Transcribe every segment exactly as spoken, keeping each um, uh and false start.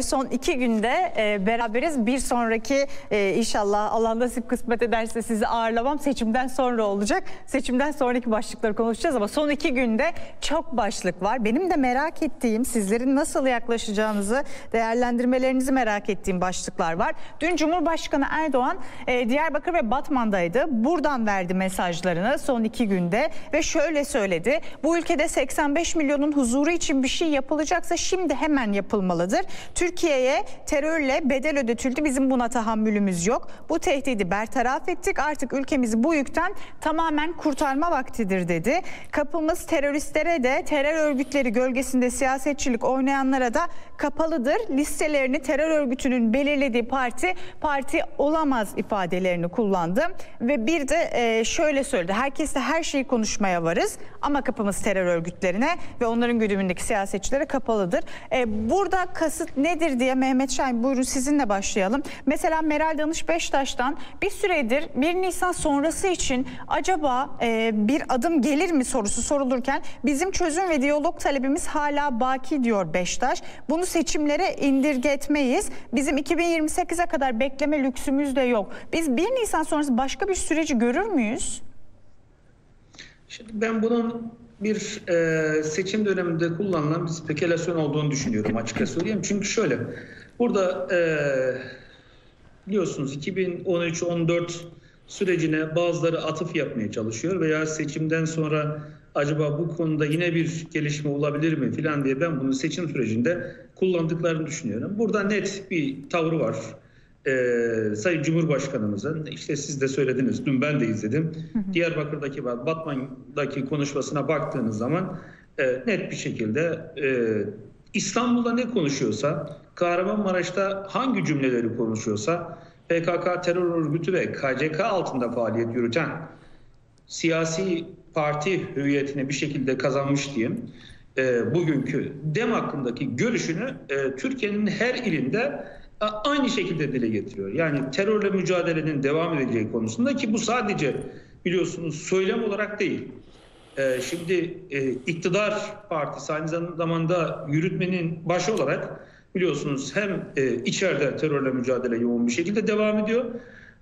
Son iki günde e, beraberiz. Bir sonraki e, inşallah Allah nasip kısmet ederse sizi ağırlamam seçimden sonra olacak. Seçimden sonraki başlıkları konuşacağız ama son iki günde çok başlık var. Benim de merak ettiğim, sizlerin nasıl yaklaşacağınızı, değerlendirmelerinizi merak ettiğim başlıklar var. Dün Cumhurbaşkanı Erdoğan e, Diyarbakır ve Batman'daydı. Buradan verdi mesajlarını son iki günde ve şöyle söyledi. Bu ülkede seksen beş milyonun huzuru için bir şey yapılacaksa şimdi hemen yapılmalıdır. Türkiye'ye terörle bedel ödetüldü. Bizim buna tahammülümüz yok. Bu tehdidi bertaraf ettik. Artık ülkemizi bu yükten tamamen kurtarma vaktidir dedi. Kapımız teröristlere de, terör örgütleri gölgesinde siyasetçilik oynayanlara da kapalıdır. Listelerini terör örgütünün belirlediği parti, parti olamaz ifadelerini kullandı. Ve bir de şöyle söyledi. Herkesle her şeyi konuşmaya varız ama kapımız terör örgütlerine ve onların güdümündeki siyasetçilere kapalıdır. Burada kasıt ne? Nedir diye Mehmet Şahin, buyurun sizinle başlayalım. Mesela Meral Danış Beştaş'tan bir süredir bir Nisan sonrası için acaba e, bir adım gelir mi sorusu sorulurken bizim çözüm ve diyalog talebimiz hala baki diyor Beştaş. Bunu seçimlere indirgetmeyiz. Bizim iki bin yirmi sekize kadar bekleme lüksümüz de yok. Biz bir Nisan sonrası başka bir süreci görür müyüz? Şimdi ben bunun bir e, seçim döneminde kullanılan bir spekülasyon olduğunu düşünüyorum, açıkça söyleyeyim. Çünkü şöyle, burada e, biliyorsunuz iki bin on üç on dört sürecine bazıları atıf yapmaya çalışıyor veya seçimden sonra acaba bu konuda yine bir gelişme olabilir mi filan diye ben bunu seçim sürecinde kullandıklarını düşünüyorum. Burada net bir tavrı var. Ee, Sayın Cumhurbaşkanımızın, işte siz de söylediniz, dün ben de izledim, hı hı. Diyarbakır'daki ve Batman'daki konuşmasına baktığınız zaman e, net bir şekilde e, İstanbul'da ne konuşuyorsa, Kahramanmaraş'ta hangi cümleleri konuşuyorsa, P K K terör örgütü ve K C K altında faaliyet yürüten siyasi parti hüviyetini bir şekilde kazanmış diyeyim, e, bugünkü DEM hakkındaki görüşünü e, Türkiye'nin her ilinde aynı şekilde dile getiriyor. Yani terörle mücadelenin devam edeceği konusunda, ki bu sadece biliyorsunuz söylem olarak değil. Ee, şimdi e, iktidar partisi aynı zamanda yürütmenin başı olarak biliyorsunuz hem e, içeride terörle mücadele yoğun bir şekilde devam ediyor.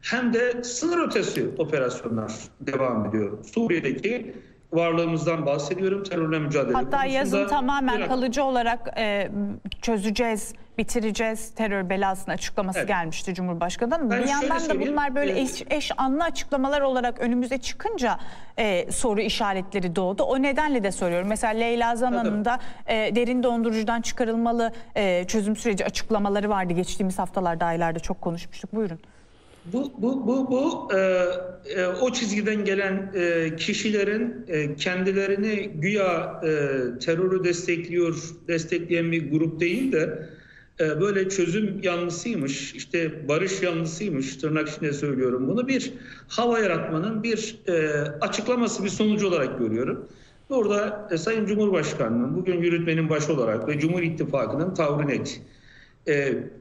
Hem de sınır ötesi operasyonlar devam ediyor. Suriye'deki varlığımızdan bahsediyorum, terörle mücadele. Hatta yazın tamamen bir... kalıcı olarak e, çözeceğiz, bitireceğiz terör belasını açıklaması evet. gelmişti Cumhurbaşkanı'nın. Bir yandan da bunlar böyle e, eş, eş anlı açıklamalar olarak önümüze çıkınca e, soru işaretleri doğdu. O nedenle de soruyorum. Mesela Leyla Zaman'ın da e, derin dondurucudan çıkarılmalı e, çözüm süreci açıklamaları vardı. Geçtiğimiz haftalarda, aylarda çok konuşmuştuk. Buyurun. Bu, bu, bu, bu e, e, o çizgiden gelen e, kişilerin e, kendilerini güya e, terörü destekliyor, destekleyen bir grup değil de e, böyle çözüm yanlısıymış, işte barış yanlısıymış, tırnak içinde söylüyorum bunu, bir hava yaratmanın bir e, açıklaması, bir sonucu olarak görüyorum. Burada e, Sayın Cumhurbaşkanı'nın bugün yürütmenin başı olarak ve Cumhur İttifakı'nın tavrı net.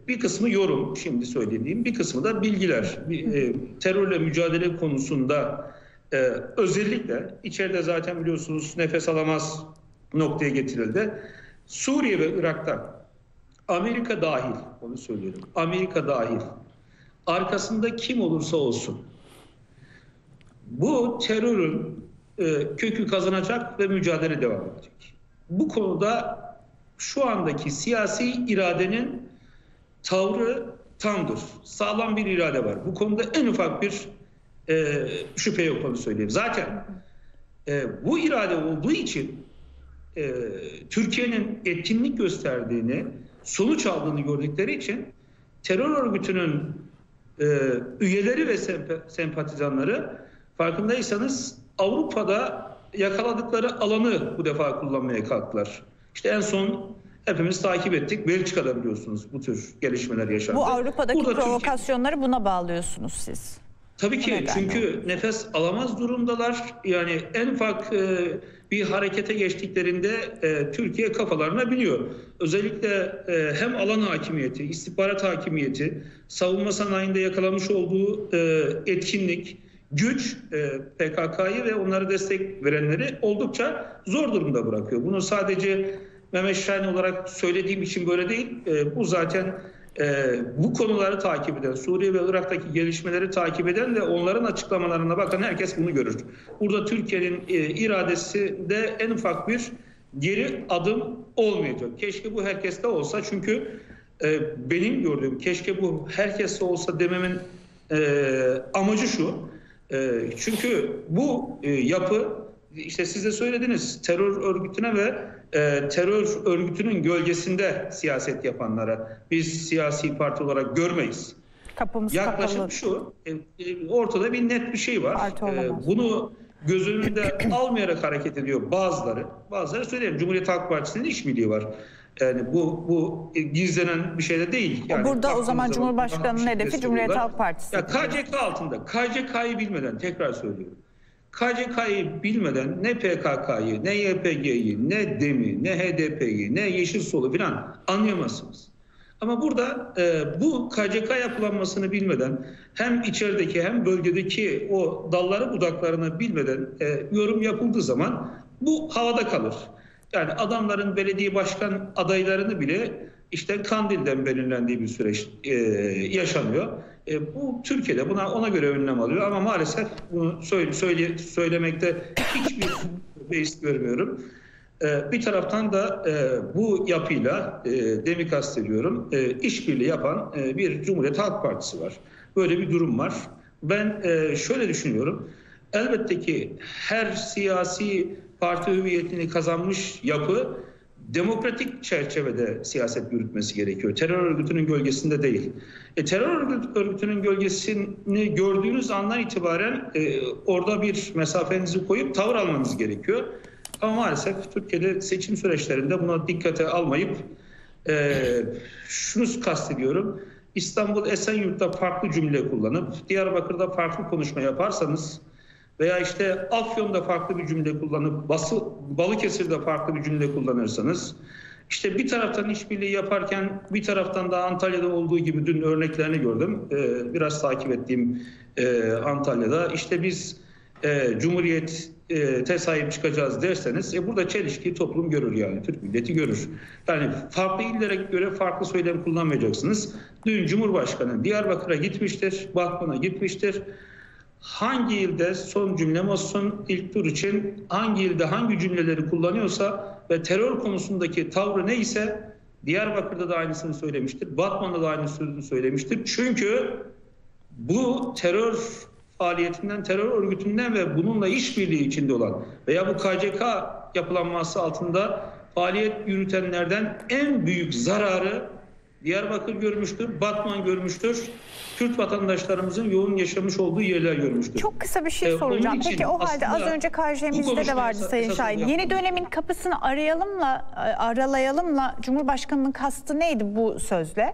Bir kısmı yorum, şimdi söylediğim, bir kısmı da bilgiler. Terörle mücadele konusunda özellikle içeride zaten biliyorsunuz nefes alamaz noktaya getirildi. Suriye ve Irak'ta Amerika dahil, onu söylüyorum, Amerika dahil, arkasında kim olursa olsun bu terörün kökü kazanacak ve mücadele devam edecek. Bu konuda şu andaki siyasi iradenin tavrı tamdır. Sağlam bir irade var. Bu konuda en ufak bir e, şüphe yok, onu söyleyeyim. Zaten e, bu irade olduğu için e, Türkiye'nin etkinlik gösterdiğini, sonuç aldığını gördükleri için terör örgütünün e, üyeleri ve semp sempatizanları farkındaysanız Avrupa'da yakaladıkları alanı bu defa kullanmaya kalktılar. İşte en son hepimiz takip ettik. Belçika'da biliyorsunuz bu tür gelişmeler yaşandı. Bu Avrupa'daki burada provokasyonları Türkiye... buna bağlıyorsunuz siz. Tabii ki, çünkü nefes alamaz durumdalar. Yani en ufak e, bir harekete geçtiklerinde e, Türkiye kafalarına biniyor. Özellikle e, hem alan hakimiyeti, istihbarat hakimiyeti, savunma sanayinde yakalamış olduğu e, etkinlik, güç P K K'yı ve onlara destek verenleri oldukça zor durumda bırakıyor. Bunu sadece Mehmet Şahin olarak söylediğim için böyle değil. E, bu zaten e, bu konuları takip eden, Suriye ve Irak'taki gelişmeleri takip eden ve onların açıklamalarına bakan herkes bunu görür. Burada Türkiye'nin e, iradesinde en ufak bir geri adım olmayacak. Keşke bu herkeste olsa, çünkü e, benim gördüğüm keşke bu herkeste olsa dememin e, amacı şu. E, çünkü bu e, yapı, işte siz de söylediniz, terör örgütüne ve e, terör örgütünün gölgesinde siyaset yapanlara biz siyasi parti olarak görmeyiz. Kapımız yaklaşım şu, e, e, ortada bir net bir şey var. E, bunu göz önünde almayarak hareket ediyor bazıları. Bazıları söyleyeyim, Cumhuriyet Halk Partisi'nin işbirliği var. Yani bu bu gizlenen bir şey de değil. Yani burada o zaman Cumhurbaşkanı'nın hedefi Cumhuriyet Halk Partisi. Ya K C K altında, K C K'yı bilmeden, tekrar söylüyorum, K C K'yı bilmeden ne P K K'yı, ne Y P G'yi, ne DEM'i, ne H D P'yi, ne Yeşil Sol'u filan anlayamazsınız. Ama burada e, bu K C K yapılanmasını bilmeden, hem içerideki hem bölgedeki o dalları budaklarını bilmeden e, yorum yapıldığı zaman bu havada kalır. Yani adamların belediye başkan adaylarını bile işte Kandil'den belirlendiği bir süreç e, yaşanıyor. E, bu Türkiye'de buna ona göre önlem alıyor ama maalesef bunu söyle, söyle, söylemekte hiçbir beis görmüyorum. E, bir taraftan da e, bu yapıyla e, demi kastediyorum e, işbirliği yapan e, bir Cumhuriyet Halk Partisi var. Böyle bir durum var. Ben e, şöyle düşünüyorum. Elbette ki her siyasi parti hüviyetini kazanmış yapı demokratik çerçevede siyaset yürütmesi gerekiyor. Terör örgütünün gölgesinde değil. E, terör örgüt, örgütünün gölgesini gördüğünüz andan itibaren e, orada bir mesafenizi koyup tavır almanız gerekiyor. Ama maalesef Türkiye'de seçim süreçlerinde buna dikkate almayıp e, şunu kastediyorum. İstanbul, Esenyurt'ta farklı cümle kullanıp Diyarbakır'da farklı konuşma yaparsanız veya işte Afyon'da farklı bir cümle kullanıp Basıl, Balıkesir'de farklı bir cümle kullanırsanız, işte bir taraftan işbirliği yaparken bir taraftan da Antalya'da olduğu gibi dün örneklerini gördüm. Ee, biraz takip ettiğim e, Antalya'da işte biz e, Cumhuriyet te sahip çıkacağız derseniz e burada çelişki toplum görür, yani Türk milleti görür. Yani farklı illere göre farklı söylem kullanmayacaksınız. Dün Cumhurbaşkanı Diyarbakır'a gitmiştir, Batman'a gitmiştir. Hangi ilde son cümlem olsun ilk tur için, hangi ilde hangi cümleleri kullanıyorsa ve terör konusundaki tavrı neyse Diyarbakır'da da aynısını söylemiştir, Batman'da da aynısını söylemiştir. Çünkü bu terör faaliyetinden, terör örgütünden ve bununla işbirliği içinde olan veya bu K C K yapılanması altında faaliyet yürütenlerden en büyük zararı Diyarbakır görmüştür, Batman görmüştür, Kürt vatandaşlarımızın yoğun yaşamış olduğu yerler görmüştür. Çok kısa bir şey ee, soracağım. Peki o halde az önce K J'mizde de vardı Sayın Şahin. Yeni dönemin kapısını arayalımla, aralayalımla Cumhurbaşkanı'nın kastı neydi bu sözle?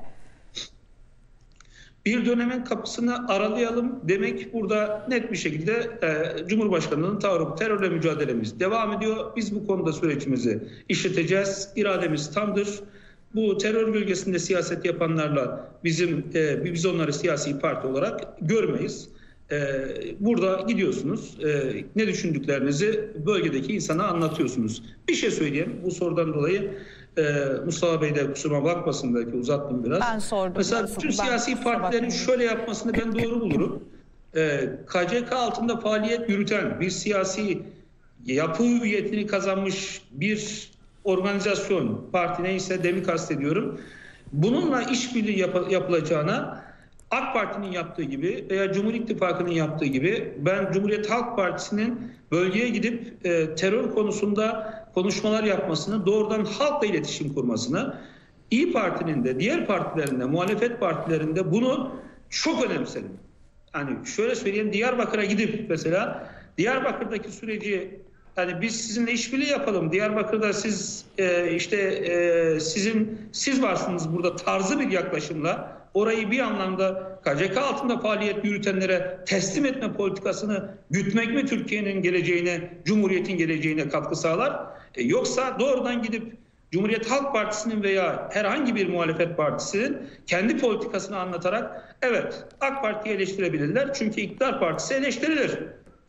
Bir dönemin kapısını aralayalım demek burada net bir şekilde e, Cumhurbaşkanı'nın tavrı, terörle mücadelemiz devam ediyor. Biz bu konuda sürecimizi işleteceğiz. İrademiz tamdır. Bu terör gölgesinde siyaset yapanlarla bizim e, biz onları siyasi parti olarak görmeyiz. E, burada gidiyorsunuz. E, ne düşündüklerinizi bölgedeki insana anlatıyorsunuz. Bir şey söyleyeyim bu sorudan dolayı. Ee, Mustafa Bey de kusuruma bakmasın, belki uzattım biraz. Ben sordum. Mesela tüm siyasi partilerin şöyle yapmasını ben doğru bulurum. Ee, K C K altında faaliyet yürüten bir siyasi yapı hüviyetini kazanmış bir organizasyon, parti neyse demi kastediyorum. Bununla işbirliği yap yapılacağına AK Parti'nin yaptığı gibi veya Cumhur İttifakı'nın yaptığı gibi ben Cumhuriyet Halk Partisi'nin bölgeye gidip e, terör konusunda konuşmalar yapmasını, doğrudan halkla iletişim kurmasını, İYİ Parti'nin de diğer partilerinde, muhalefet partilerinde bunu çok önemsedim. Yani şöyle söyleyeyim, Diyarbakır'a gidip mesela Diyarbakır'daki süreci, yani biz sizinle işbirliği yapalım, Diyarbakır'da siz e, işte e, sizin siz varsınız burada tarzı bir yaklaşımla orayı bir anlamda K C K altında faaliyet yürütenlere teslim etme politikasını gütmek mi Türkiye'nin geleceğine, Cumhuriyet'in geleceğine katkı sağlar? E, yoksa doğrudan gidip Cumhuriyet Halk Partisi'nin veya herhangi bir muhalefet partisinin kendi politikasını anlatarak evet AK Parti'yi eleştirebilirler çünkü iktidar partisi eleştirilir.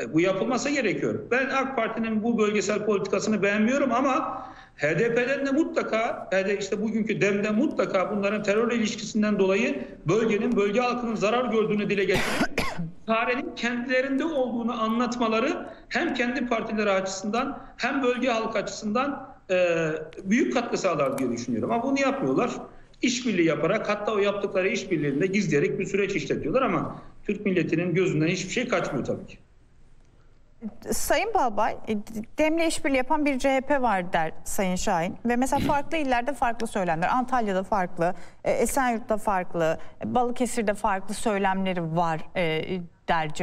E, bu yapılması gerekiyor. Ben AK Parti'nin bu bölgesel politikasını beğenmiyorum ama H D P'den de mutlaka, işte bugünkü D E M'de mutlaka bunların terörle ilişkisinden dolayı bölgenin, bölge halkının zarar gördüğünü dile getirip çarenin kendilerinde olduğunu anlatmaları hem kendi partileri açısından hem bölge halk açısından e, büyük katkı sağlar diye düşünüyorum. Ama bunu yapmıyorlar. İşbirliği yaparak, hatta o yaptıkları işbirliğini de gizleyerek bir süreç işletiyorlar ama Türk milletinin gözünden hiçbir şey kaçmıyor tabii ki. Sayın Balbay, D E M'le işbirliği yapan bir C H P var der Sayın Şahin ve mesela farklı illerde farklı söylemler, Antalya'da farklı, Esenyurt'ta farklı, Balıkesir'de farklı söylemleri var der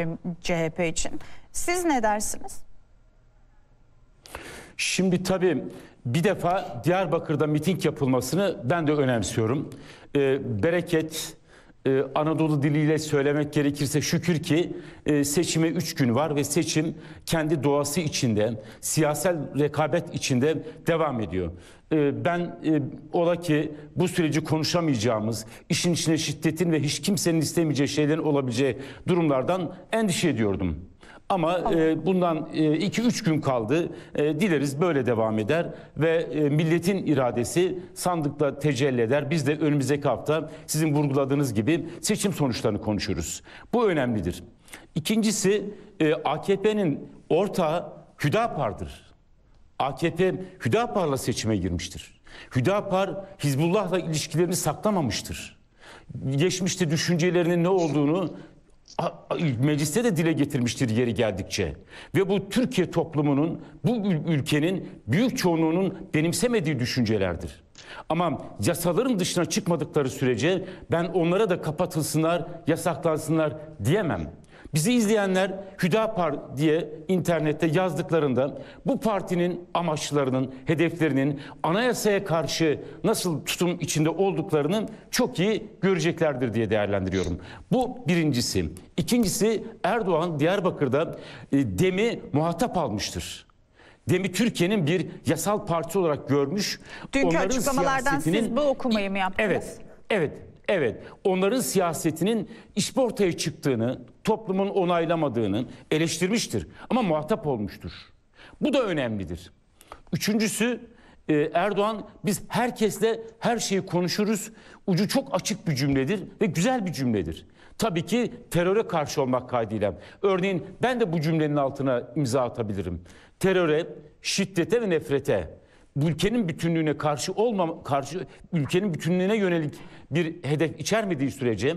C H P için. Siz ne dersiniz? Şimdi tabii bir defa Diyarbakır'da miting yapılmasını ben de önemsiyorum. Ee, bereket, e, Anadolu diliyle söylemek gerekirse şükür ki e, seçime üç gün var ve seçim kendi doğası içinde, siyasal rekabet içinde devam ediyor. E, ben e, ola ki bu süreci konuşamayacağımız, işin içine şiddetin ve hiç kimsenin istemeyeceği şeylerin olabileceği durumlardan endişe ediyordum. Ama e, bundan iki üç e, gün kaldı. E, dileriz böyle devam eder ve e, milletin iradesi sandıkla tecelli eder. Biz de önümüzdeki hafta sizin vurguladığınız gibi seçim sonuçlarını konuşuruz. Bu önemlidir. İkincisi e, A K P'nin ortağı Hüdapar'dır. A K P Hüdapar'la seçime girmiştir. Hüdapar Hizbullah'la ilişkilerini saklamamıştır. Geçmişte düşüncelerinin ne olduğunu mecliste de dile getirmiştir yeri geldikçe. Ve bu Türkiye toplumunun, bu ülkenin büyük çoğunluğunun benimsemediği düşüncelerdir. Ama yasaların dışına çıkmadıkları sürece ben onlara da kapatılsınlar, yasaklansınlar diyemem. Bizi izleyenler Hüdapar diye internette yazdıklarında bu partinin amaçlarının, hedeflerinin anayasaya karşı nasıl tutum içinde olduklarını çok iyi göreceklerdir diye değerlendiriyorum. Bu birincisi. İkincisi, Erdoğan Diyarbakır'da D E M'yi muhatap almıştır. D E M'yi Türkiye'nin bir yasal parti olarak görmüş. Dünkü açıklamalardan siz bu okumayı mı yaptınız? Evet, evet. Evet, onların siyasetinin işportaya çıktığını, toplumun onaylamadığını eleştirmiştir. Ama muhatap olmuştur. Bu da önemlidir. Üçüncüsü, Erdoğan, biz herkesle her şeyi konuşuruz. Ucu çok açık bir cümledir ve güzel bir cümledir. Tabii ki teröre karşı olmak kaydıyla. Örneğin ben de bu cümlenin altına imza atabilirim. Teröre, şiddete ve nefrete. Ülkenin bütünlüğüne karşı olma karşı ülkenin bütünlüğüne yönelik bir hedef içermediği sürece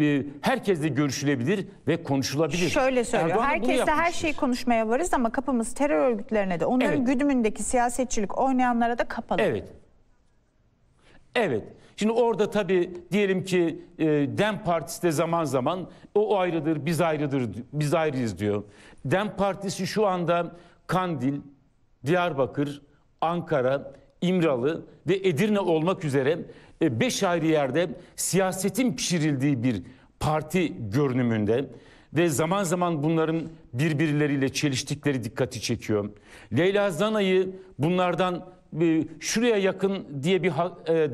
e, herkesle görüşülebilir ve konuşulabilir. Şöyle söylüyor. Herkesle her şeyi konuşmaya varız ama kapımız terör örgütlerine de, onların evet, güdümündeki siyasetçilik oynayanlara da kapalı. Evet. Evet. Şimdi orada tabii diyelim ki e, D E M Partisi de zaman zaman o ayrıdır, biz ayrıdır, biz ayrıyız diyor. D E M Partisi şu anda Kandil, Diyarbakır, Ankara, İmralı ve Edirne olmak üzere beş ayrı yerde siyasetin pişirildiği bir parti görünümünde ve zaman zaman bunların birbirleriyle çeliştikleri dikkati çekiyor. Leyla Zana'yı bunlardan şuraya yakın diye bir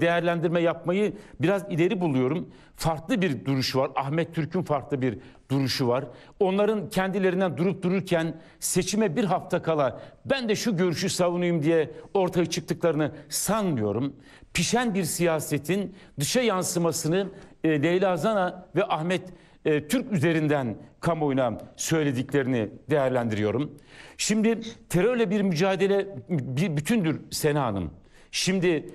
değerlendirme yapmayı biraz ileri buluyorum. Farklı bir duruşu var. Ahmet Türk'ün farklı bir duruşu var. Onların kendilerinden durup dururken seçime bir hafta kala ben de şu görüşü savunayım diye ortaya çıktıklarını sanmıyorum. Pişen bir siyasetin dışa yansımasını Leyla Zana ve Ahmet Türk üzerinden kamuoyuna söylediklerini değerlendiriyorum. Şimdi terörle bir mücadele bir bütündür Sena Hanım. Şimdi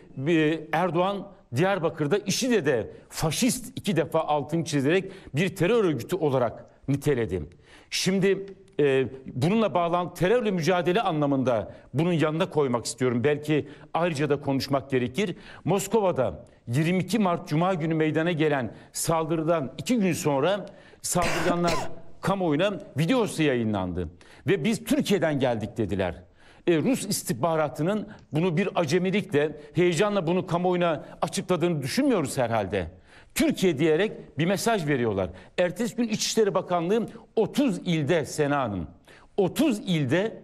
Erdoğan Diyarbakır'da işi de faşist, iki defa altını çizerek bir terör örgütü olarak niteledi. Şimdi e, bununla bağlan terörle mücadele anlamında bunun yanına koymak istiyorum. Belki ayrıca da konuşmak gerekir. Moskova'da yirmi iki Mart Cuma günü meydana gelen saldırıdan iki gün sonra saldırganlar kamuoyuna videosu yayınlandı. Ve biz Türkiye'den geldik dediler. E, Rus istihbaratının bunu bir acemilikle, heyecanla bunu kamuoyuna açıkladığını düşünmüyoruz herhalde. Türkiye diyerek bir mesaj veriyorlar. Ertesi gün İçişleri Bakanlığı otuz ilde Sena Hanım, otuz ilde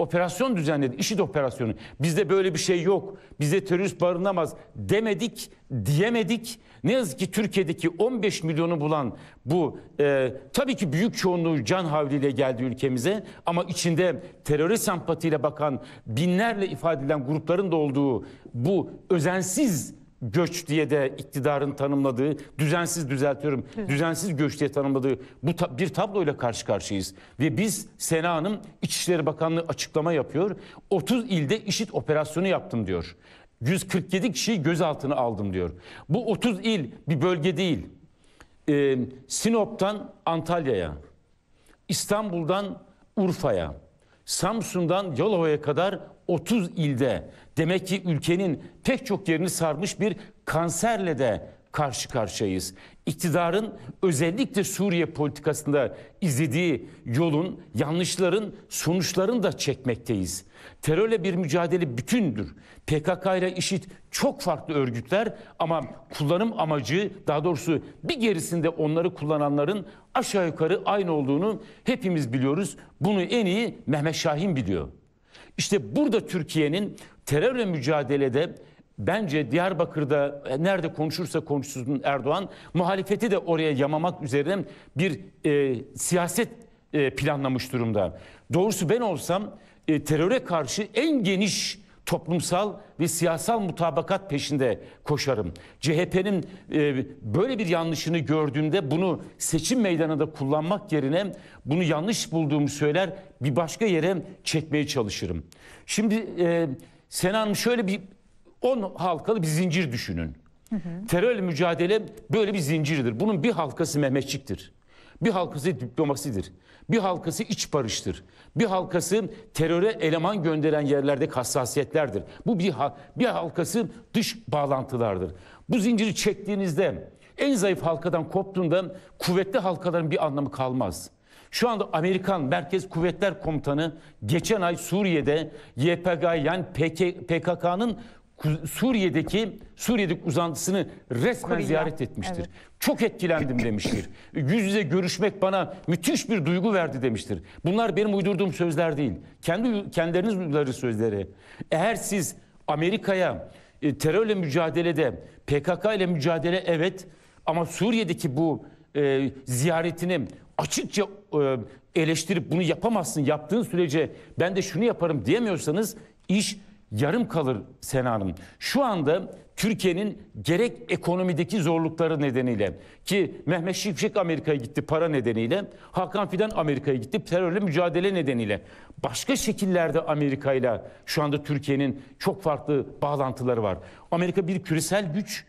Operasyon düzenledi. İşit operasyonu. Bizde böyle bir şey yok. Bizde terörist barınamaz demedik, diyemedik. Ne yazık ki Türkiye'deki on beş milyonu bulan bu e, tabii ki büyük çoğunluğu can havliyle geldi ülkemize. Ama içinde teröre sempatiyle bakan binlerle ifade edilen grupların da olduğu bu özensiz göç diye de iktidarın tanımladığı, düzensiz düzeltiyorum, evet. düzensiz göç diye tanımladığı bu ta bir tabloyla karşı karşıyayız. Ve biz Sena Hanım İçişleri Bakanlığı açıklama yapıyor. otuz ilde IŞİD operasyonu yaptım diyor. yüz kırk yedi kişiyi gözaltına aldım diyor. Bu otuz il bir bölge değil. Ee, Sinop'tan Antalya'ya, İstanbul'dan Urfa'ya, Samsun'dan Yalova'ya kadar otuz ilde demek ki ülkenin pek çok yerini sarmış bir kanserle de karşı karşıyayız. İktidarın özellikle Suriye politikasında izlediği yolun, yanlışların, sonuçlarını da çekmekteyiz. Terörle bir mücadele bütündür. P K K ile IŞİD çok farklı örgütler ama kullanım amacı, daha doğrusu bir gerisinde onları kullananların aşağı yukarı aynı olduğunu hepimiz biliyoruz. Bunu en iyi Mehmet Şahin biliyor. İşte burada Türkiye'nin terörle mücadelede bence Diyarbakır'da nerede konuşursa konuşsun Erdoğan, muhalefeti de oraya yamamak üzerine bir e, siyaset e, planlamış durumda. Doğrusu ben olsam e, teröre karşı en geniş toplumsal ve siyasal mutabakat peşinde koşarım. C H P'nin e, böyle bir yanlışını gördüğümde bunu seçim meydanında kullanmak yerine bunu yanlış bulduğumu söyler bir başka yere çekmeye çalışırım. Şimdi e, Sena Hanım şöyle bir on halkalı bir zincir düşünün. Hı hı. Terörle mücadele böyle bir zincirdir. Bunun bir halkası Mehmetçik'tir. Bir halkası diplomasidir. Bir halkası iç barıştır. Bir halkası teröre eleman gönderen yerlerdeki hassasiyetlerdir. Bu bir, ha bir halkası dış bağlantılardır. Bu zinciri çektiğinizde en zayıf halkadan koptuğunda kuvvetli halkaların bir anlamı kalmaz. Şu anda Amerikan Merkez Kuvvetler Komutanı geçen ay Suriye'de Y P G yani P K K'nın Suriye'deki Suriye'deki uzantısını resmen Korea. ziyaret etmiştir. Evet. Çok etkilendim demiştir. Yüz yüze görüşmek bana müthiş bir duygu verdi demiştir. Bunlar benim uydurduğum sözler değil. Kendi kendileriniz uydurduğu sözleri. Eğer siz Amerika'ya e, terörle mücadelede P K K ile mücadele evet ama Suriye'deki bu e, ziyaretini açıkça e, eleştirip bunu yapamazsın yaptığın sürece ben de şunu yaparım diyemiyorsanız iş yarım kalır Sena Hanım. Şu anda Türkiye'nin gerek ekonomideki zorlukları nedeniyle ki Mehmet Şimşek Amerika'ya gitti para nedeniyle, Hakan Fidan Amerika'ya gitti terörle mücadele nedeniyle. Başka şekillerde Amerika'yla şu anda Türkiye'nin çok farklı bağlantıları var. Amerika bir küresel güç.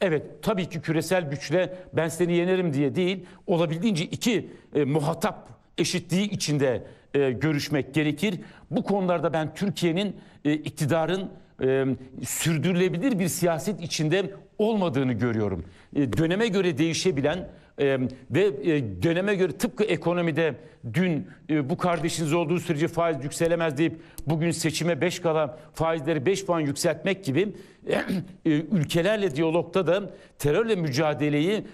Evet tabii ki küresel güçle ben seni yenerim diye değil, olabildiğince iki e, muhatap eşitliği içinde e, görüşmek gerekir. Bu konularda ben Türkiye'nin e, iktidarın e, sürdürülebilir bir siyaset içinde olmadığını görüyorum. E, döneme göre değişebilen e, ve e, döneme göre tıpkı ekonomide dün e, bu kardeşiniz olduğu sürece faiz yükselemez deyip bugün seçime beş kala faizleri beş puan yükseltmek gibi e, e, ülkelerle diyalogda da terörle mücadeleyi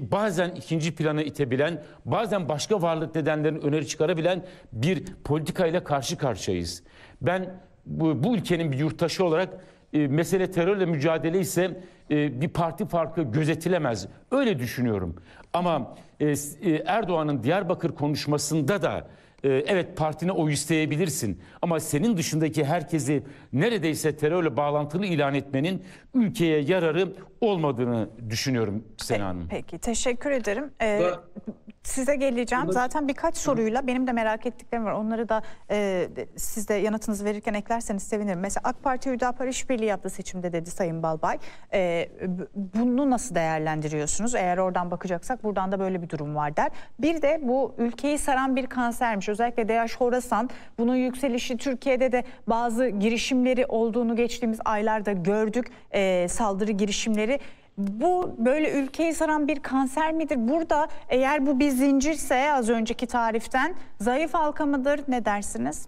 bazen ikinci plana itebilen, bazen başka varlık nedenlerini öneri çıkarabilen bir politikayla karşı karşıyayız. Ben bu, bu ülkenin bir yurttaşı olarak e, mesele terörle mücadele ise e, bir parti farkı gözetilemez. Öyle düşünüyorum. Ama e, Erdoğan'ın Diyarbakır konuşmasında da e, evet partine oy isteyebilirsin. Ama senin dışındaki herkesi neredeyse terörle bağlantılı ilan etmenin ülkeye yararı olmadığını düşünüyorum Sena Hanım. Peki teşekkür ederim. Ee, da, size geleceğim. Da, Zaten birkaç soruyla benim de merak ettiklerim var. Onları da e, siz de yanıtınızı verirken eklerseniz sevinirim. Mesela AK Parti Hüdapar işbirliği yaptı seçimde dedi Sayın Balbay. E, bunu nasıl değerlendiriyorsunuz? Eğer oradan bakacaksak buradan da böyle bir durum var der. Bir de bu ülkeyi saran bir kansermiş. Özellikle D H Horasan bunun yükselişi Türkiye'de de bazı girişimleri olduğunu geçtiğimiz aylarda gördük. E, saldırı girişimleri. Bu böyle ülkeyi saran bir kanser midir? Burada eğer bu bir zincirse az önceki tariften zayıf halka mıdır? Ne dersiniz?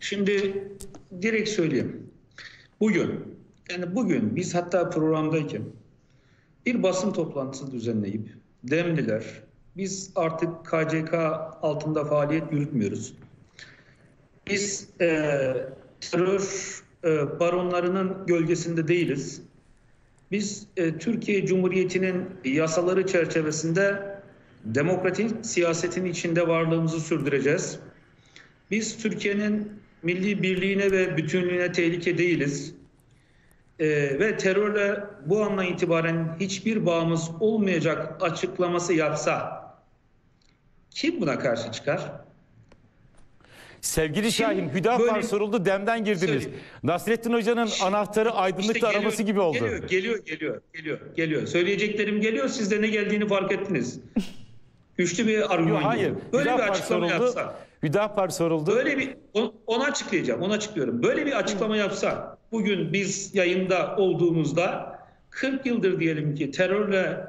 Şimdi direkt söyleyeyim. Bugün yani bugün biz hatta programdayken bir basın toplantısı düzenleyip Demliler biz artık K C K altında faaliyet yürütmüyoruz. Biz e, terör e, baronlarının gölgesinde değiliz. Biz e, Türkiye Cumhuriyeti'nin yasaları çerçevesinde demokratik siyasetin içinde varlığımızı sürdüreceğiz. Biz Türkiye'nin milli birliğine ve bütünlüğüne tehlike değiliz. E, ve terörle bu andan itibaren hiçbir bağımız olmayacak açıklaması yapsa kim buna karşı çıkar? Sevgili Şahin, şimdi Hüdapar böyle soruldu, demden girdiniz. Söyleyeyim. Nasrettin Hoca'nın anahtarı aydınlıkla işte araması gibi oldu. Geliyor, geliyor, geliyor, geliyor, geliyor. Söyleyeceklerim geliyor, siz de ne geldiğini fark ettiniz. Güçlü bir argüman. Hayır, böyle Hüdapar bir açıklama soruldu, yapsa. Hüdapar soruldu. Böyle bir, onu açıklayacağım, onu açıklıyorum. Böyle bir açıklama yapsa, bugün biz yayında olduğumuzda kırk yıldır diyelim ki terörle,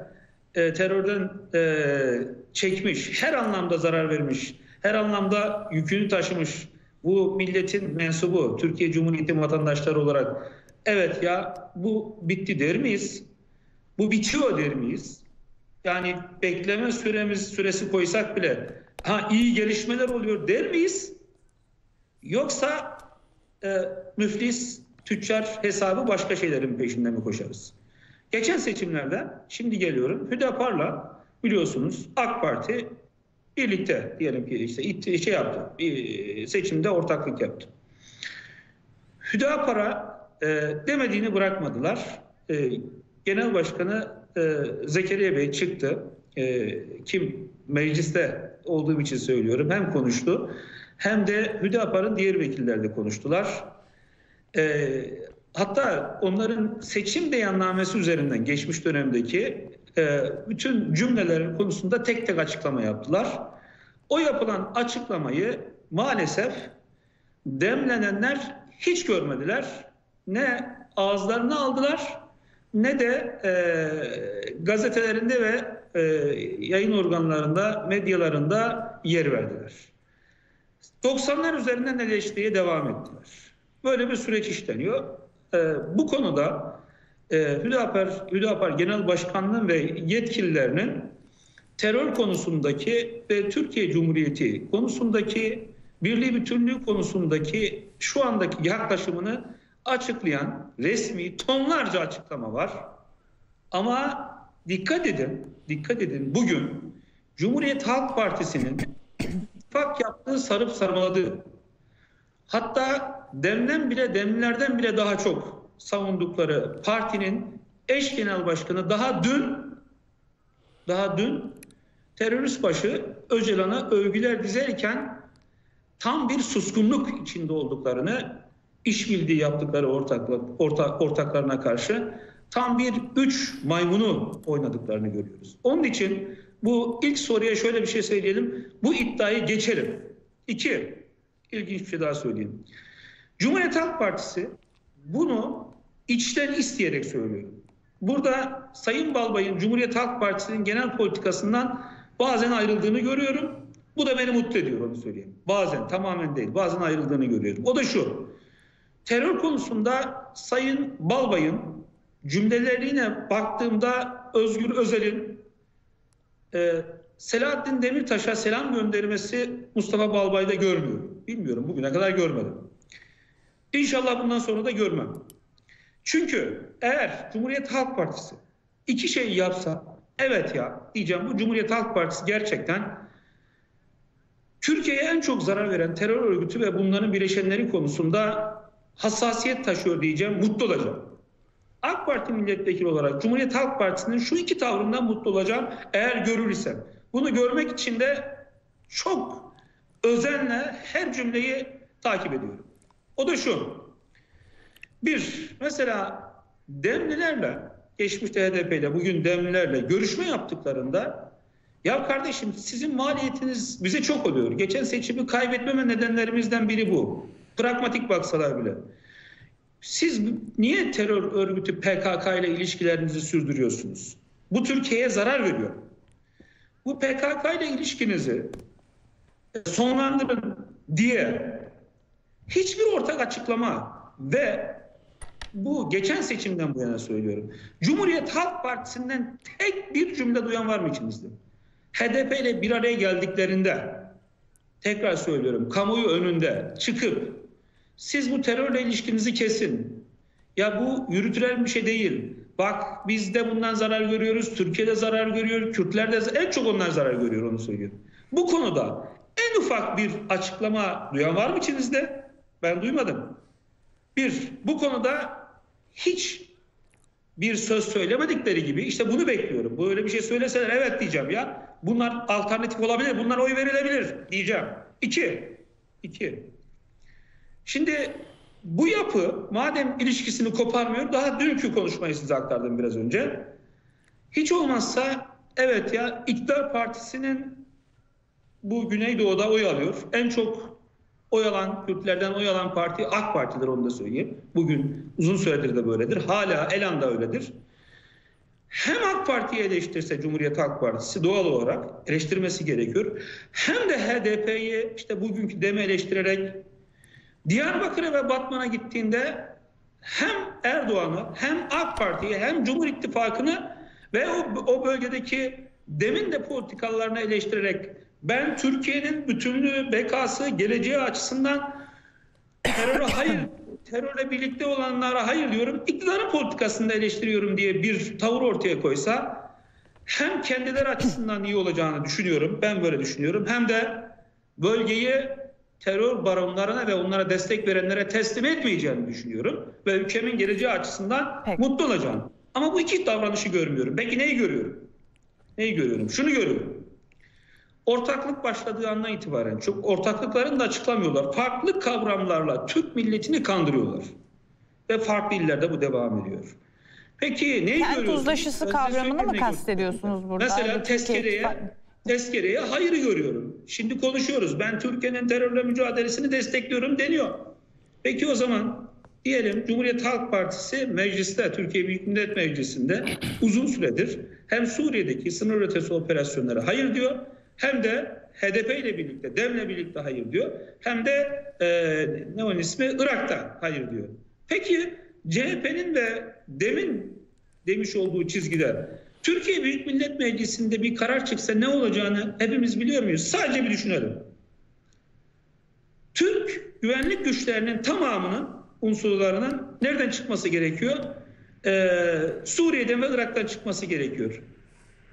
e, terörden e, çekmiş, her anlamda zarar vermiş, her anlamda yükünü taşımış bu milletin mensubu, Türkiye Cumhuriyeti vatandaşları olarak evet ya bu bitti der miyiz? Bu bitiyor der miyiz? Yani bekleme süremiz süresi koysak bile ha iyi gelişmeler oluyor der miyiz? Yoksa e, müflis, tüccar hesabı başka şeylerin peşinden mi koşarız? Geçen seçimlerde, şimdi geliyorum, Hüdapar'la biliyorsunuz AK Parti birlikte diyelim ki işte şey yaptı, seçimde ortaklık yaptı. Hüdapar'a e, demediğini bırakmadılar. E, Genel Başkanı e, Zekeriya Bey çıktı. E, kim mecliste olduğum için söylüyorum. Hem konuştu hem de Hüdapar'ın diğer vekillerle konuştular. E, hatta onların seçim beyannamesi üzerinden geçmiş dönemdeki bütün cümlelerin konusunda tek tek açıklama yaptılar. O yapılan açıklamayı maalesef demlenenler hiç görmediler. Ne ağızlarını aldılar ne de e, gazetelerinde ve e, yayın organlarında, medyalarında yer verdiler. doksanlar üzerinden eleştiriye devam ettiler. Böyle bir süreç işleniyor. E, bu konuda Hüdapar, Hüdapar Genel Başkanlığı ve yetkililerinin terör konusundaki ve Türkiye Cumhuriyeti konusundaki birliği bütünlüğü konusundaki şu andaki yaklaşımını açıklayan resmi tonlarca açıklama var. Ama dikkat edin, dikkat edin bugün Cumhuriyet Halk Partisi'nin ittifak yaptığı, sarıp sarmaladığı, hatta demden bile demlerden bile daha çok savundukları partinin eş genel başkanı daha dün daha dün terörist başı Öcalan'a övgüler dizerken tam bir suskunluk içinde olduklarını, işbirliği yaptıkları ortaklık orta, ortaklarına karşı tam bir üç maymunu oynadıklarını görüyoruz. Onun için bu ilk soruya şöyle bir şey söyleyelim. Bu iddiayı geçelim. İki, ilginç bir şey daha söyleyeyim. Cumhuriyet Halk Partisi bunu İçten isteyerek söylüyorum. Burada Sayın Balbay'ın Cumhuriyet Halk Partisi'nin genel politikasından bazen ayrıldığını görüyorum. Bu da beni mutlu ediyor, onu söyleyeyim. Bazen, tamamen değil, bazen ayrıldığını görüyorum. O da şu, terör konusunda Sayın Balbay'ın cümlelerine baktığımda Özgür Özel'in e, Selahattin Demirtaş'a selam göndermesi Mustafa Balbay'da görmüyorum. Bilmiyorum, bugüne kadar görmedim. İnşallah bundan sonra da görmem. Çünkü eğer Cumhuriyet Halk Partisi iki şey yapsa, evet ya diyeceğim, bu Cumhuriyet Halk Partisi gerçekten Türkiye'ye en çok zarar veren terör örgütü ve bunların bileşenleri konusunda hassasiyet taşıyor diyeceğim, mutlu olacağım. AK Parti milletvekili olarak Cumhuriyet Halk Partisi'nin şu iki tavrından mutlu olacağım eğer görürsem. Bunu görmek için de çok özenle her cümleyi takip ediyorum. O da şu. Bir, mesela Demlilerle, geçmişte H D P'yle, bugün Demlilerle görüşme yaptıklarında ya kardeşim sizin maliyetiniz bize çok oluyor. Geçen seçimi kaybetmeme nedenlerimizden biri bu. Pragmatik baksalar bile. Siz niye terör örgütü P K K ile ilişkilerinizi sürdürüyorsunuz? Bu Türkiye'ye zarar veriyor. Bu P K K ile ilişkinizi sonlandırın diye hiçbir ortak açıklama ve bu geçen seçimden bu yana söylüyorum. Cumhuriyet Halk Partisi'nden tek bir cümle duyan var mı içinizde? H D P ile bir araya geldiklerinde tekrar söylüyorum, kamuoyu önünde çıkıp siz bu terörle ilişkinizi kesin. Ya bu yürütülen bir şey değil. Bak biz de bundan zarar görüyoruz, Türkiye'de zarar görüyor, Kürtler de en çok onlar zarar görüyor, onu söylüyorum. Bu konuda en ufak bir açıklama duyan var mı içinizde? Ben duymadım. Bir, bu konuda hiç bir söz söylemedikleri gibi işte bunu bekliyorum. Böyle bir şey söyleseler evet diyeceğim ya. Bunlar alternatif olabilir, bunlara oy verilebilir diyeceğim. İki, iki. Şimdi bu yapı madem ilişkisini koparmıyor, daha dünkü konuşmayı size aktardım biraz önce. Hiç olmazsa evet ya, İktidar Partisi'nin bu Güneydoğu'da oy alıyor. En çok oy alan, Kürtlerden oy alan parti AK Parti'dir, onu da söyleyeyim. Bugün uzun süredir de böyledir. Hala Elan'da öyledir. Hem AK Parti'yi eleştirse Cumhuriyet Halk Partisi doğal olarak eleştirmesi gerekiyor. Hem de H D P'yi işte bugünkü deme eleştirerek, Diyarbakır'a ve Batman'a gittiğinde hem Erdoğan'ı hem AK Parti'yi hem Cumhur İttifakı'nı ve o, o bölgedeki demin de politikalarını eleştirerek ben Türkiye'nin bütünlüğü, bekası, geleceği açısından teröre hayır, terörle birlikte olanlara hayır diyorum, iktidarın politikasını da eleştiriyorum diye bir tavır ortaya koysa hem kendileri açısından iyi olacağını düşünüyorum, ben böyle düşünüyorum, hem de bölgeyi terör baronlarına ve onlara destek verenlere teslim etmeyeceğini düşünüyorum. Ve ülkemin geleceği açısından peki, mutlu olacağım. Ama bu iki davranışı görmüyorum. Peki neyi görüyorum? Neyi görüyorum? Şunu görüyorum. Ortaklık başladığı andan itibaren, çok ortaklıklarını da açıklamıyorlar. Farklı kavramlarla Türk milletini kandırıyorlar. Ve farklı illerde bu devam ediyor. Peki neyi yani görüyorsunuz? Uzlaşısı kavramını mı kastediyorsunuz burada? Mesela tezkereye... Tezkereye hayırı görüyorum. Şimdi konuşuyoruz. Ben Türkiye'nin terörle mücadelesini destekliyorum deniyor. Peki o zaman diyelim Cumhuriyet Halk Partisi mecliste, Türkiye Büyük Millet Meclisi'nde uzun süredir hem Suriye'deki sınır ötesi operasyonlara hayır diyor, hem de H D P ile birlikte, DEM'le birlikte hayır diyor, hem de e, ne onun ismi Irak'ta hayır diyor. Peki C H P'nin ve DEM'in demiş olduğu çizgiler, Türkiye Büyük Millet Meclisi'nde bir karar çıksa ne olacağını hepimiz biliyor muyuz? Sadece bir düşünelim. Türk güvenlik güçlerinin tamamının, unsurlarının nereden çıkması gerekiyor? Ee, Suriye'den ve Irak'tan çıkması gerekiyor.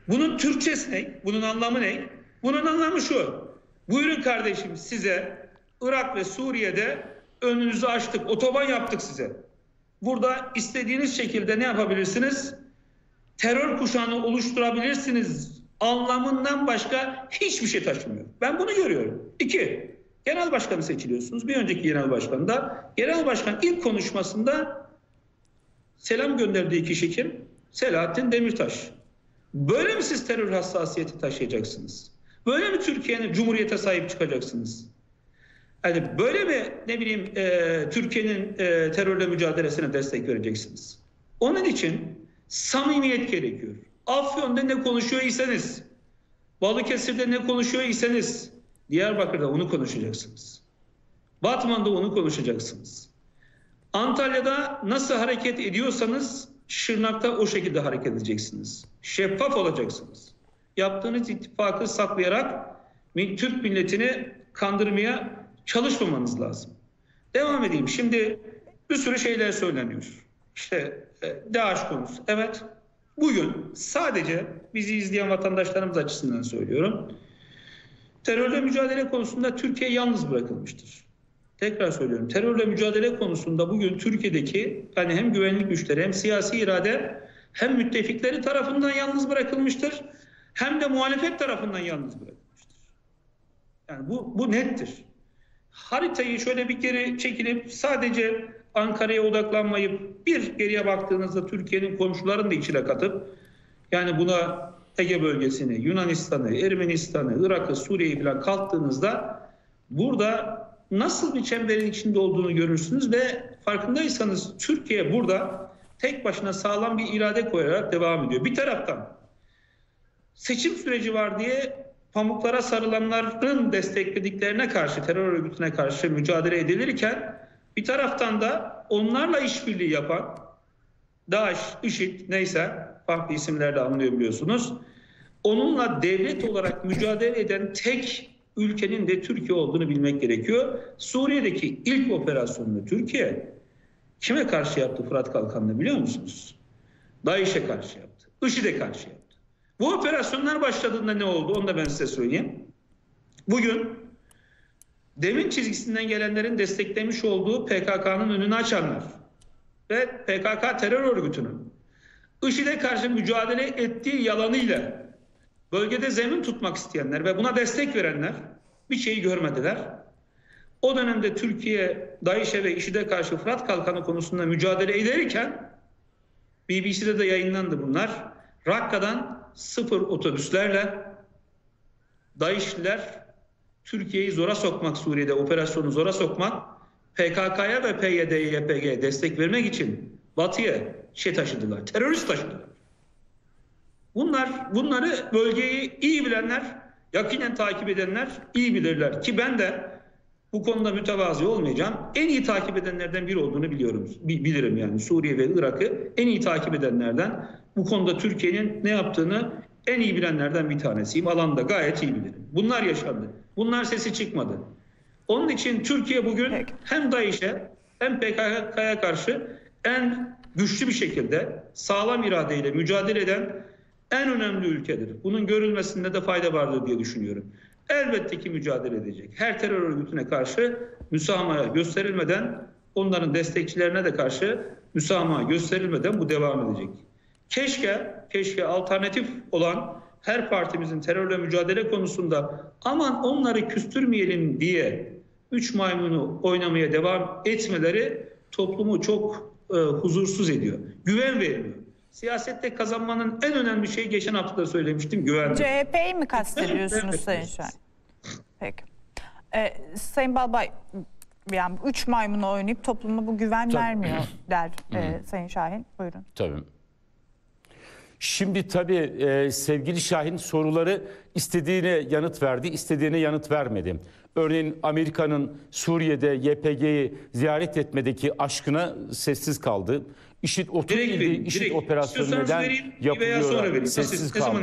Bunun Türkçesi ne? Bunun anlamı ne? Bunun anlamı şu. Buyurun kardeşim, size Irak ve Suriye'de önünüzü açtık, otoban yaptık size. Burada istediğiniz şekilde ne yapabilirsiniz? Terör kuşağını oluşturabilirsiniz anlamından başka hiçbir şey taşımıyor. Ben bunu görüyorum. İki, genel başkanı seçiliyorsunuz. Bir önceki genel başkan da, genel başkan ilk konuşmasında selam gönderdiği kişi kim? Selahattin Demirtaş. Böyle mi siz terör hassasiyeti taşıyacaksınız? Böyle mi Türkiye'nin cumhuriyete sahip çıkacaksınız? Yani böyle mi ne bileyim e, Türkiye'nin e, terörle mücadelesine destek vereceksiniz? Onun için samimiyet gerekiyor. Afyon'da ne konuşuyor iseniz, Balıkesir'de ne konuşuyor iseniz, Diyarbakır'da onu konuşacaksınız. Batman'da onu konuşacaksınız. Antalya'da nasıl hareket ediyorsanız, Şırnak'ta o şekilde hareket edeceksiniz. Şeffaf olacaksınız. Yaptığınız ittifakı saklayarak Türk milletini kandırmaya çalışmamanız lazım. Devam edeyim. Şimdi bir sürü şeyler söyleniyor. İşte DAEŞ konusu. Evet, bugün sadece bizi izleyen vatandaşlarımız açısından söylüyorum. Terörle mücadele konusunda Türkiye yalnız bırakılmıştır. Tekrar söylüyorum. Terörle mücadele konusunda bugün Türkiye'deki yani hem güvenlik güçleri hem siyasi irade hem müttefikleri tarafından yalnız bırakılmıştır. Hem de muhalefet tarafından yalnız bırakılmıştır. Yani bu, bu nettir. Haritayı şöyle bir geri çekilip sadece Ankara'ya odaklanmayıp bir geriye baktığınızda Türkiye'nin komşularını da içine katıp yani buna Ege bölgesini, Yunanistan'ı, Ermenistan'ı, Irak'ı, Suriye'yi falan kalktığınızda burada nasıl bir çemberin içinde olduğunu görürsünüz ve farkındaysanız Türkiye burada tek başına sağlam bir irade koyarak devam ediyor. Bir taraftan seçim süreci var diye pamuklara sarılanların desteklediklerine karşı, terör örgütüne karşı mücadele edilirken bir taraftan da onlarla işbirliği yapan DAEŞ, IŞİD neyse farklı isimlerle anılıyor biliyorsunuz. Onunla devlet olarak mücadele eden tek ülkenin de Türkiye olduğunu bilmek gerekiyor. Suriye'deki ilk operasyonunu Türkiye kime karşı yaptı Fırat Kalkanı'nı biliyor musunuz? DAEŞ'e karşı yaptı. IŞİD'e karşı yaptı. Bu operasyonlar başladığında ne oldu? Onu da ben size söyleyeyim. Bugün demin çizgisinden gelenlerin desteklemiş olduğu P K K'nın önünü açanlar ve P K K terör örgütünün IŞİD'e karşı mücadele ettiği yalanıyla bölgede zemin tutmak isteyenler ve buna destek verenler bir şeyi görmediler. O dönemde Türkiye, DAEŞ'e ve IŞİD'e karşı Fırat Kalkanı konusunda mücadele ederken, B B C'de de yayınlandı bunlar, Rakka'dan sıfır otobüslerle DAEŞ'liler Türkiye'yi zora sokmak, Suriye'de operasyonu zora sokmak, P K K'ya ve P Y D'ye, Y P G'ye destek vermek için Batı'ya şey taşıdılar, terörist taşıdılar. Bunlar, bunları bölgeyi iyi bilenler, yakinen takip edenler iyi bilirler ki ben de bu konuda mütevazı olmayacağım. En iyi takip edenlerden biri olduğunu biliyorum, bilirim yani Suriye ve Irak'ı en iyi takip edenlerden, bu konuda Türkiye'nin ne yaptığını en iyi bilenlerden bir tanesiyim. Alanda gayet iyi bilirim. Bunlar yaşandı. Bunlar sesi çıkmadı. Onun için Türkiye bugün hem DAEŞ'e hem P K K'ya karşı en güçlü bir şekilde sağlam iradeyle mücadele eden en önemli ülkedir. Bunun görülmesinde de fayda vardır diye düşünüyorum. Elbette ki mücadele edecek. Her terör örgütüne karşı müsamaha gösterilmeden, onların destekçilerine de karşı müsamaha gösterilmeden bu devam edecek. Keşke, keşke alternatif olan her partimizin terörle mücadele konusunda aman onları küstürmeyelim diye üç maymunu oynamaya devam etmeleri toplumu çok e, huzursuz ediyor. Güven vermiyor. Siyasette kazanmanın en önemli şeyi geçen hafta da söylemiştim, güven. C H P'yi mi kastediyorsunuz Sayın Şahin? Peki. Ee, Sayın Balbay, yani üç maymunu oynayıp topluma bu güven tabii vermiyor der e, Sayın Şahin. Buyurun. Tabii. Şimdi tabii e, sevgili Şahin soruları istediğine yanıt verdi, istediğine yanıt vermedi. Örneğin Amerika'nın Suriye'de Y P G'yi ziyaret etmedeki aşkına sessiz kaldı. İşit otuz yedi, İşit operasyonu neden yapılıyor? Sessiz kaldı.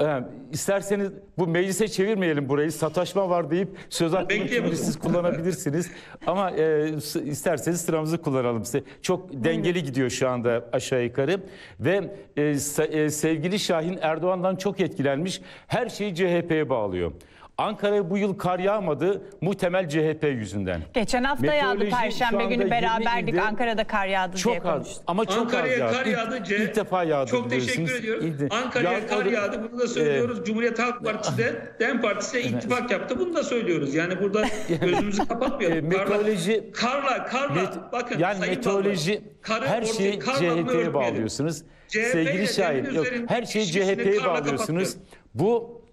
Ee, isterseniz bu meclise çevirmeyelim burayı, sataşma var deyip söz hakkını siz kullanabilirsiniz ama e, isterseniz sıramızı kullanalım. Çok dengeli gidiyor şu anda aşağı yukarı ve e, sevgili Şahin Erdoğan'dan çok etkilenmiş, her şeyi C H P'ye bağlıyor. Ankara'ya bu yıl kar yağmadı muhtemel C H P yüzünden. Geçen hafta meteoroloji yağdı, perşembe günü beraberdik, Ankara'da kar yağdı çok diye konuştuk. Ama çok Ankara'ya kar yağdı. İlk, ilk defa yağdı. Çok teşekkür ediyorum. Ankara'ya kar yağdı, bunu da söylüyoruz. E, Cumhuriyet Halk Partisi de DEM Partisi'ne evet. ittifak yaptı, bunu da söylüyoruz. Yani burada gözümüzü kapatmayalım. E, meteoroloji, karla, karla, met, bakın. Yani meteoroloji, karı, her şeyi C H P'ye bağlıyorsunuz. C H P sevgili Şahin, her şeyi C H P'ye bağlıyorsunuz. Bu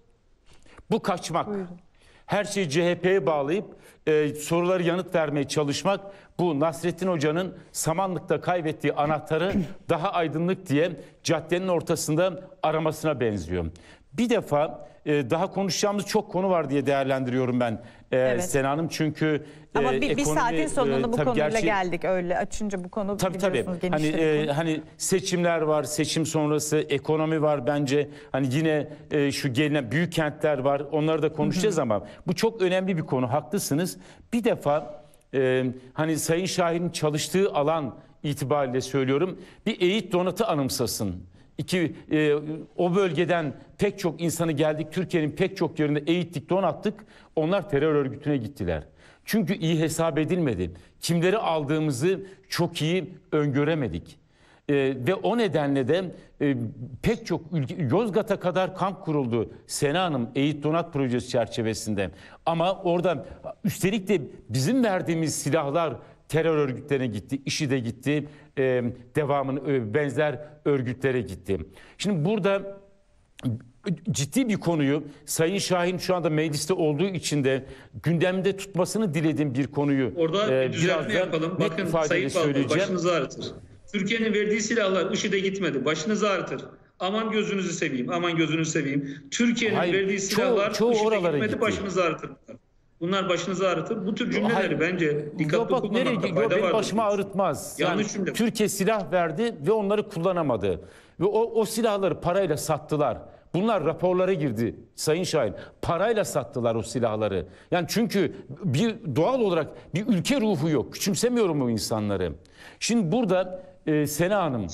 Bu kaçmak. Buyurun. Her şeyi C H P'ye bağlayıp e, soruları yanıt vermeye çalışmak, bu Nasrettin Hoca'nın Samanlık'ta kaybettiği anahtarı daha aydınlık diye caddenin ortasında aramasına benziyor. Bir defa e, daha konuşacağımız çok konu var diye değerlendiriyorum ben e, evet. Sena Hanım. Çünkü ama e, bir, ekonomi, bir saatin sonunda e, bu konuyla gerçi, geldik öyle açınca bu konu tabii, tabii. Hani, e, hani seçimler var, seçim sonrası ekonomi var bence. Hani yine e, şu gelinen büyük kentler var, onları da konuşacağız. Hı-hı. Ama bu çok önemli bir konu, haklısınız. Bir defa e, hani Sayın Şahin'in çalıştığı alan itibariyle söylüyorum, bir eğit donatı anımsasın. İki, e, o bölgeden pek çok insanı geldik, Türkiye'nin pek çok yerinde eğittik, donattık. Onlar terör örgütüne gittiler. Çünkü iyi hesap edilmedi. Kimleri aldığımızı çok iyi öngöremedik. E, ve o nedenle de e, pek çok ülke, Yozgat'a kadar kamp kuruldu Sena Hanım, eğit donat projesi çerçevesinde. Ama orada üstelik de bizim verdiğimiz silahlar terör örgütlerine gitti, IŞİD'e gitti, e, devamını e, benzer örgütlere gitti. Şimdi burada ciddi bir konuyu, Sayın Şahin şu anda mecliste olduğu için de gündemde tutmasını dilediğim bir konuyu orada e, bir düzeltme yapalım. Bakın Sayın Balbay, başınızı ağrıtır. Türkiye'nin verdiği silahlar IŞİD'e gitmedi, başınızı ağrıtır. Aman gözünüzü seveyim, aman gözünüzü seveyim. Türkiye'nin verdiği silahlar çoğu, çoğu IŞİD'e gitmedi, gitti. Başınızı ağrıtır. Bunlar başınızı ağrıtır. Bu tür cümleleri hayır, bence dikkatli kullanmakta fayda vardır. Benim başıma ağrıtmaz. Yani cümle. Türkiye silah verdi ve onları kullanamadı. Ve o, o silahları parayla sattılar. bunlar raporlara girdi Sayın Şahin. Parayla sattılar o silahları. Yani çünkü bir doğal olarak bir ülke ruhu yok. Küçümsemiyorum bu insanları. Şimdi burada e, Sena Hanım,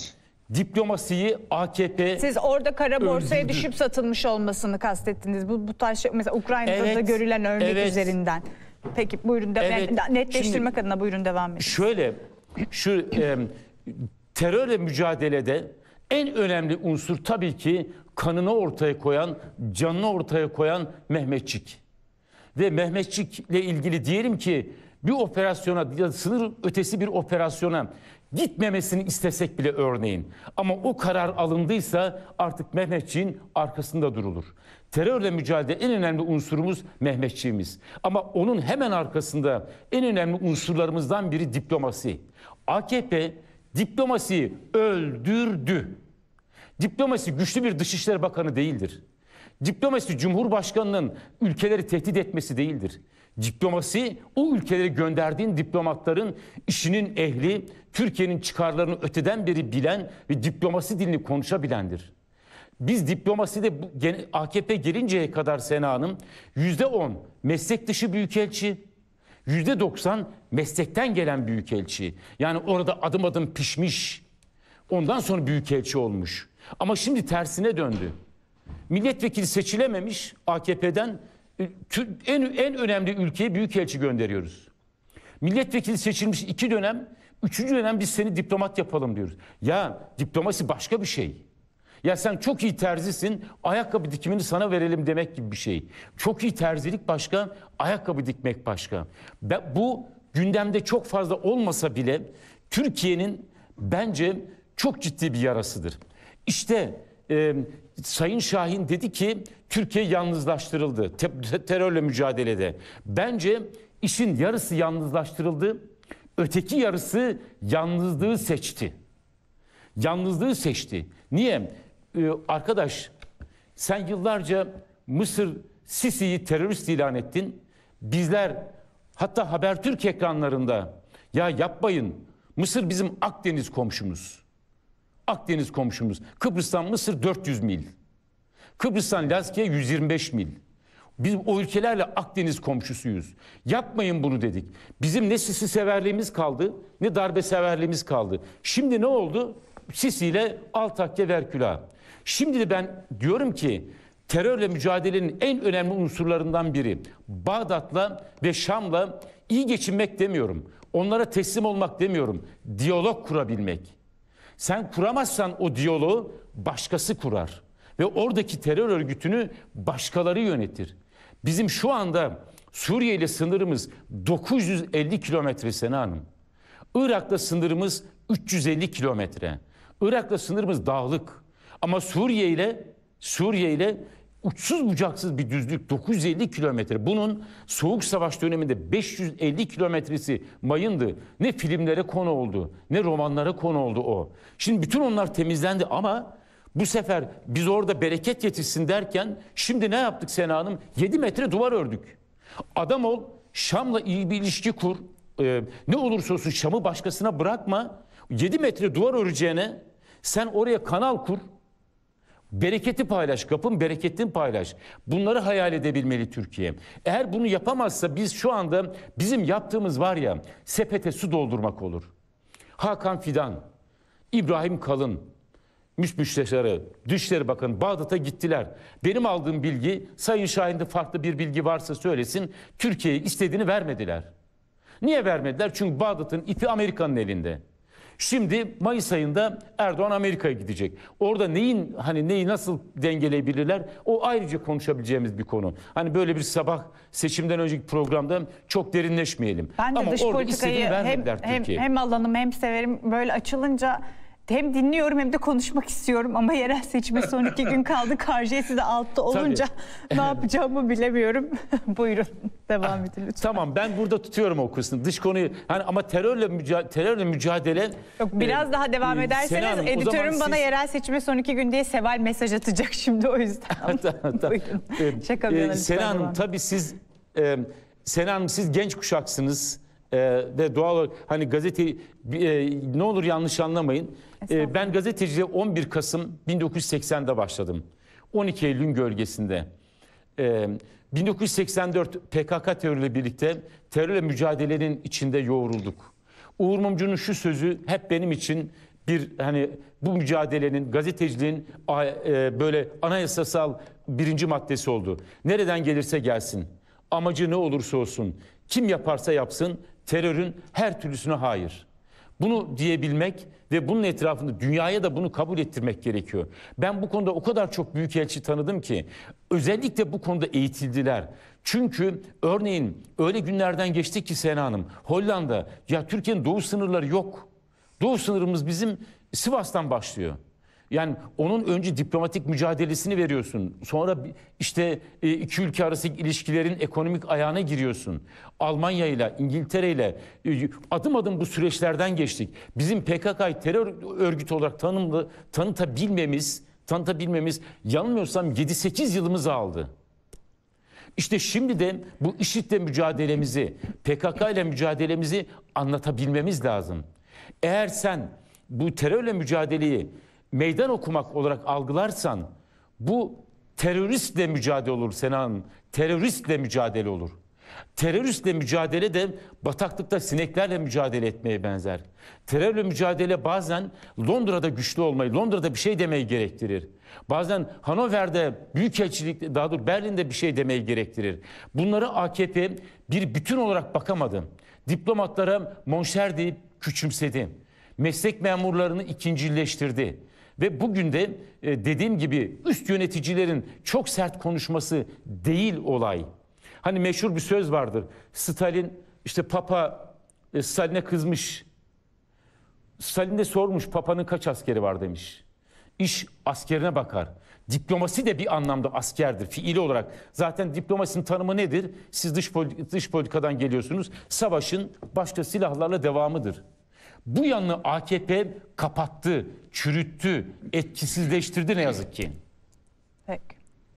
diplomasiyi A K P... Siz orada kara borsaya öldürdü. düşüp satılmış olmasını kastettiniz. Bu, bu tarz şey, mesela Ukrayna'da evet, da görülen örnek evet. üzerinden. Peki buyurun de, evet. ben, netleştirmek Şimdi, adına buyurun devam edin. Şöyle, şu e, terörle mücadelede en önemli unsur tabii ki kanını ortaya koyan, canını ortaya koyan Mehmetçik. Ve Mehmetçik'le ilgili diyelim ki bir operasyona, sınır ötesi bir operasyona gitmemesini istesek bile örneğin. Ama o karar alındıysa artık Mehmetçiğin arkasında durulur. Terörle mücadele en önemli unsurumuz Mehmetçiğimiz. Ama onun hemen arkasında en önemli unsurlarımızdan biri diplomasi. A K P diplomasiyi öldürdü. Diplomasi güçlü bir Dışişleri Bakanı değildir. Diplomasi Cumhurbaşkanı'nın ülkeleri tehdit etmesi değildir. Diplomasi o ülkeleri gönderdiğin diplomatların işinin ehli, Türkiye'nin çıkarlarını öteden beri bilen ve diplomasi dilini konuşabilendir. Biz diplomaside A K P gelinceye kadar Sena Hanım yüzde on meslek dışı büyükelçi, yüzde doksan meslekten gelen büyükelçi. Yani orada adım adım pişmiş, ondan sonra büyükelçi olmuş. Ama şimdi tersine döndü. Milletvekili seçilememiş A K P'den en, en önemli ülkeye büyükelçi gönderiyoruz. Milletvekili seçilmiş iki dönem, üçüncü dönem biz seni diplomat yapalım diyoruz. Ya diplomasi başka bir şey. Ya sen çok iyi terzisin, ayakkabı dikimini sana verelim demek gibi bir şey. Çok iyi terzilik başka, ayakkabı dikmek başka. Bu gündemde çok fazla olmasa bile Türkiye'nin bence çok ciddi bir yarasıdır. İşte e, Sayın Şahin dedi ki Türkiye yalnızlaştırıldı te terörle mücadelede. Bence işin yarısı yalnızlaştırıldı, öteki yarısı yalnızlığı seçti. Yalnızlığı seçti. Niye? Ee, arkadaş, sen yıllarca Mısır Sisi'yi terörist ilan ettin. Bizler hatta Habertürk ekranlarında ya yapmayın, Mısır bizim Akdeniz komşumuz. Akdeniz komşumuz. Kıbrıs'tan Mısır dört yüz mil. Kıbrıs'tan Lazkiye yüz yirmi beş mil. Biz o ülkelerle Akdeniz komşusuyuz. Yapmayın bunu dedik. Bizim ne Sisi severliğimiz kaldı, ne darbe severliğimiz kaldı. Şimdi ne oldu? Sisi ile Altakya Verkula. Şimdi de ben diyorum ki terörle mücadelenin en önemli unsurlarından biri Bağdat'la ve Şam'la iyi geçinmek demiyorum. Onlara teslim olmak demiyorum. Diyalog kurabilmek. Sen kuramazsan o diyaloğu başkası kurar. Ve oradaki terör örgütünü başkaları yönetir. Bizim şu anda Suriye ile sınırımız dokuz yüz elli kilometre Sena Hanım. Irak'la sınırımız üç yüz elli kilometre. Irak'la sınırımız dağlık. Ama Suriye ile Suriye ile uçsuz bucaksız bir düzlük dokuz yüz elli kilometre. Bunun Soğuk Savaş döneminde beş yüz elli kilometresi mayındı. Ne filmlere konu oldu, ne romanlara konu oldu o. Şimdi bütün onlar temizlendi ama bu sefer biz orada bereket yetişsin derken şimdi ne yaptık Sena Hanım? yedi metre duvar ördük. Adam ol, Şam'la iyi bir ilişki kur. Ee, ne olursa olsun Şam'ı başkasına bırakma. yedi metre duvar öreceğine sen oraya kanal kur. Bereketi paylaş, kapın bereketini paylaş. Bunları hayal edebilmeli Türkiye. Eğer bunu yapamazsa biz şu anda bizim yaptığımız var ya sepete su doldurmak olur. Hakan Fidan, İbrahim Kalın, Müsteşarı, Dışişleri Bakanı Bağdat'a gittiler. Benim aldığım bilgi, Sayın Şahin'de farklı bir bilgi varsa söylesin, Türkiye'ye istediğini vermediler. Niye vermediler? Çünkü Bağdat'ın ipi Amerika'nın elinde. Şimdi Mayıs ayında Erdoğan Amerika'ya gidecek. Orada neyin hani neyi nasıl dengeleyebilirler? O ayrıca konuşabileceğimiz bir konu. Hani böyle bir sabah seçimden önceki programda çok derinleşmeyelim. Ben de ama dış politikayı hem, hem, hem alanım hem severim. Böyle açılınca hem dinliyorum hem de konuşmak istiyorum ama yerel seçime son iki gün kaldı. Karjesi de altta olunca tabii ne yapacağımı bilemiyorum. Buyurun devam edin lütfen. Tamam, ben burada tutuyorum o kısmını. Dış konuyu hani ama terörle mücadele, terörle mücadele. Yok, biraz e, daha devam ederseniz Hanım, editörüm bana siz... yerel seçime son iki gün diye Seval mesaj atacak şimdi o yüzden. Buyurun. E, Şaka bir yana. E, Sena Hanım tabii siz e, Sena Hanım siz genç kuşaksınız. Ee, ve doğal olarak hani gazeteyi e, ne olur yanlış anlamayın. Ee, ben gazeteciliğe on bir Kasım bin dokuz yüz seksende başladım. on iki Eylül'ün gölgesinde. Ee, bin dokuz yüz seksen dört P K K terörüyle birlikte terörle mücadelenin içinde yoğrulduk. Uğur Mumcu'nun şu sözü hep benim için bir hani bu mücadelenin, gazeteciliğin e, böyle anayasasal birinci maddesi oldu. Nereden gelirse gelsin, amacı ne olursa olsun, kim yaparsa yapsın terörün her türlüsüne hayır. Bunu diyebilmek ve bunun etrafında dünyaya da bunu kabul ettirmek gerekiyor. Ben bu konuda o kadar çok büyükelçi tanıdım ki özellikle bu konuda eğitildiler. Çünkü örneğin öyle günlerden geçtik ki Sena Hanım, Hollanda, ya Türkiye'nin doğu sınırları yok. Doğu sınırımız bizim Sivas'tan başlıyor. Yani onun önce diplomatik mücadelesini veriyorsun. Sonra işte iki ülke arası ilişkilerin ekonomik ayağına giriyorsun. Almanya ile, İngiltere ile adım adım bu süreçlerden geçtik. Bizim P K K'yı terör örgütü olarak tanımlı, tanıtabilmemiz, tanıtabilmemiz yanılmıyorsam yedi sekiz yılımızı aldı. İşte şimdi de bu IŞİD'le mücadelemizi, P K K ile mücadelemizi anlatabilmemiz lazım. Eğer sen bu terörle mücadeleyi meydan okumak olarak algılarsan bu teröristle mücadele olur Sena Hanım. Teröristle mücadele olur. Teröristle mücadele de bataklıkta sineklerle mücadele etmeye benzer. Terörle mücadele bazen Londra'da güçlü olmayı, Londra'da bir şey demeyi gerektirir. Bazen Hanover'de, büyükelçilikte, daha doğrusu Berlin'de bir şey demeyi gerektirir. Bunları A K P bir bütün olarak bakamadı. Diplomatlara monşer deyip küçümsedi. Meslek memurlarını ikincileştirdi. Ve bugün de dediğim gibi üst yöneticilerin çok sert konuşması değil olay. Hani meşhur bir söz vardır. Stalin işte Papa Stalin'e kızmış. Stalin de sormuş Papa'nın kaç askeri var demiş. İş askerine bakar. Diplomasi de bir anlamda askerdir fiili olarak. Zaten diplomasinin tanımı nedir? Siz dış, politik, dış politikadan geliyorsunuz. Savaşın başka silahlarla devamıdır. Bu yanını A K P kapattı, çürüttü, etkisizleştirdi ne yazık ki. Peki.